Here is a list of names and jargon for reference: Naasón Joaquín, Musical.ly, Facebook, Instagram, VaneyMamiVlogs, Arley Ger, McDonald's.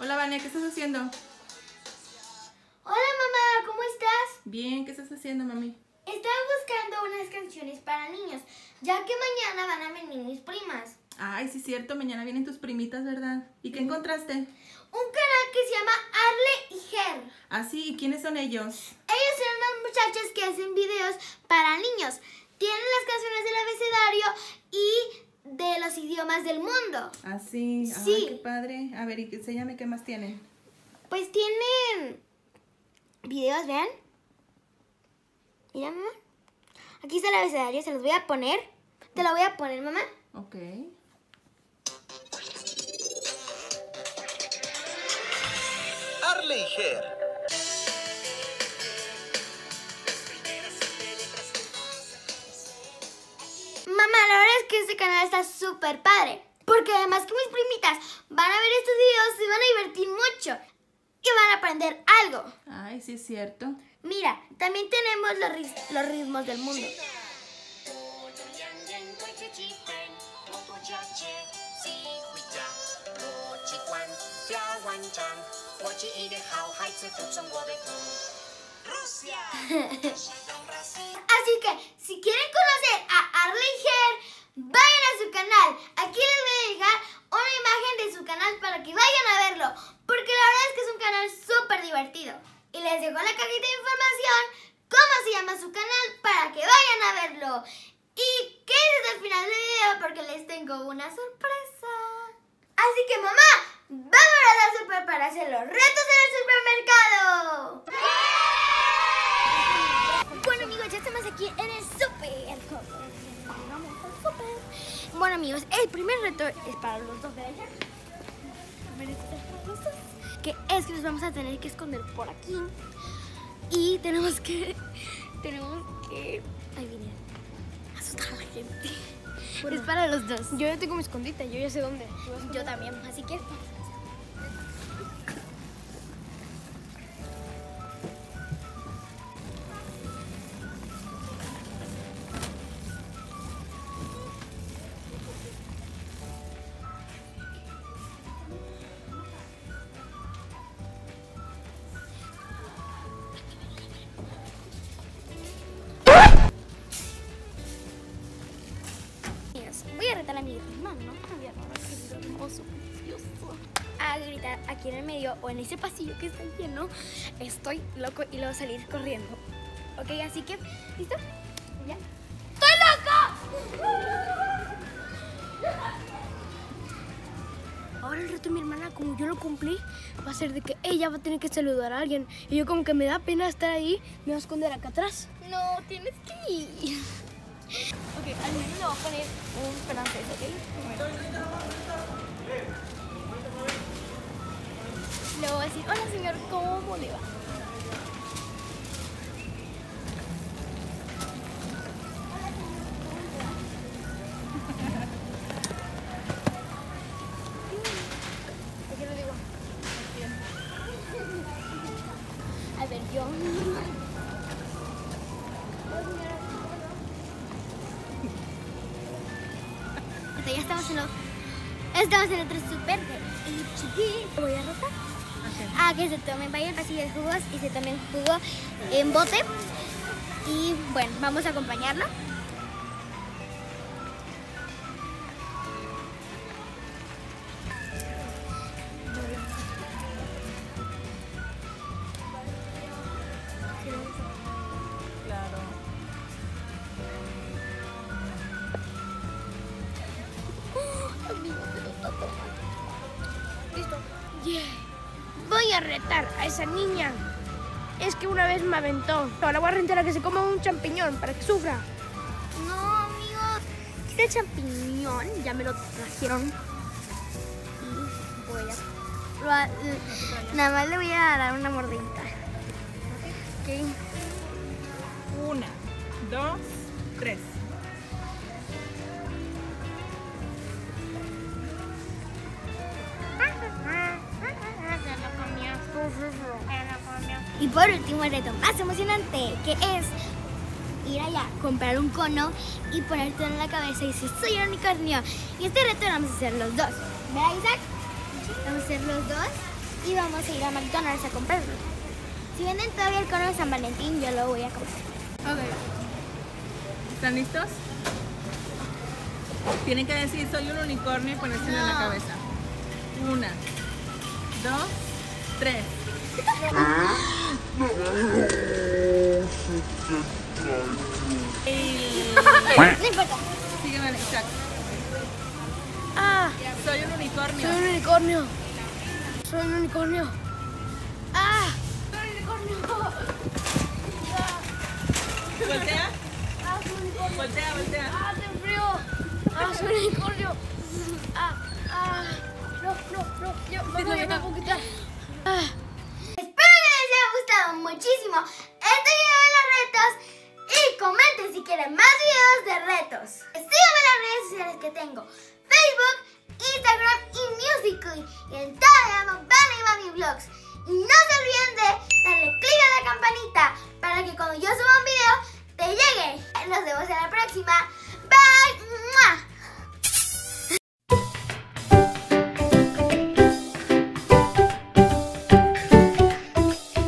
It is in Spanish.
Hola, Vania, ¿qué estás haciendo? Hola, mamá, ¿cómo estás? Bien, ¿qué estás haciendo, mami? Estaba buscando unas canciones para niños, ya que mañana van a venir mis primas. Ay, sí, cierto, mañana vienen tus primitas, ¿verdad? ¿Y qué encontraste? Un canal que se llama Arley Ger. Ah, sí, ¿y quiénes son ellos? Ellos son unos muchachos que hacen videos para niños. Tienen las canciones del abecedario y de los idiomas del mundo. Ah, sí. Ah, sí. Qué padre. A ver, y enséñame qué más tienen. Pues tienen videos, vean. Mira, mamá. Aquí está el abecedario, se los voy a poner. Te lo voy a poner, mamá. Ok. Arley Ger. Este canal está súper padre, porque además que mis primitas van a ver estos videos, se van a divertir mucho y van a aprender algo. Ay, sí es cierto. Mira, también tenemos los ritmos del mundo. Así que, si quieren conocer a Arley Ger, vayan a su canal. Aquí les voy a dejar una imagen de su canal para que vayan a verlo, porque la verdad es que es un canal súper divertido. Y les dejo en la cajita de información cómo se llama su canal para que vayan a verlo. Y quédense al final del video porque les tengo una sorpresa. Así que, mamá, vámonos al súper para hacer los retos en el supermercado. Bueno, amigos, ya estamos aquí en el súper. Bueno, amigos, el primer reto es para los dos de allá. A ver, que es que nos vamos a tener que esconder por aquí. Y tenemos que ay, viene, asustar a la gente. Bueno, es para los dos. Yo ya tengo mi escondita, yo ya sé dónde. Yo también, así que voy a retar a mi hermano, que es hermoso, precioso, a gritar aquí en el medio o en ese pasillo que está lleno. Estoy loco y luego salir corriendo. Ok, así que, ¿listo? ¿Ya? ¡Estoy loco! Ahora el reto de mi hermana, como yo lo cumplí, va a ser de que ella va a tener que saludar a alguien. Y yo como que me da pena estar ahí, me voy a esconder acá atrás. No, tienes que ir. Ok, al menos le voy a poner un francés, ¿ok? Le voy a decir, hola señor, ¿cómo le va? Ya estamos en otro súper y chiqui. Voy a rotar. Okay. A que se tomen, vayan al pasillo de jugos y se tomen jugo en bote. Y bueno, vamos a acompañarlo. Voy a retar a esa niña. Es que una vez me aventó. Ahora voy a retar a que se coma un champiñón para que sufra. No, amigo. Este champiñón ya me lo trajeron. Y voy a... Nada más le voy a dar una mordidita. Okay. 1, 2, 3. Y por último, el reto más emocionante, que es ir allá, comprar un cono y ponértelo en la cabeza y decir, soy un unicornio. Y este reto lo vamos a hacer los dos. ¿Verdad, Isaac? Vamos a hacer los dos. vamos a ir a McDonald's a comprarlo. Si venden todavía el cono de San Valentín, yo lo voy a comprar. Ok. ¿Están listos? Tienen que decir soy un unicornio y ponérselo en la cabeza. 1, 2, 3. No importa. Sígueme, exacto. Ah, soy un unicornio. Soy un unicornio. Soy un unicornio. Ah, soy un unicornio. Voltea. Ah, soy un unicornio. Voltea, voltea. Ah, te frío. Ah, soy un unicornio. Ah, ah. No. Yo me puedo quitar. Espero que les haya gustado muchísimo este video de los retos. Y comenten si quieren más videos de retos. Síganme en las redes sociales que tengo: Facebook, Instagram y Musical.ly. Y en todas las llamo VaneyMamiVlogs. Y no se olviden de darle click a la campanita para que cuando yo suba un video te llegue. Nos vemos en la próxima. Bye.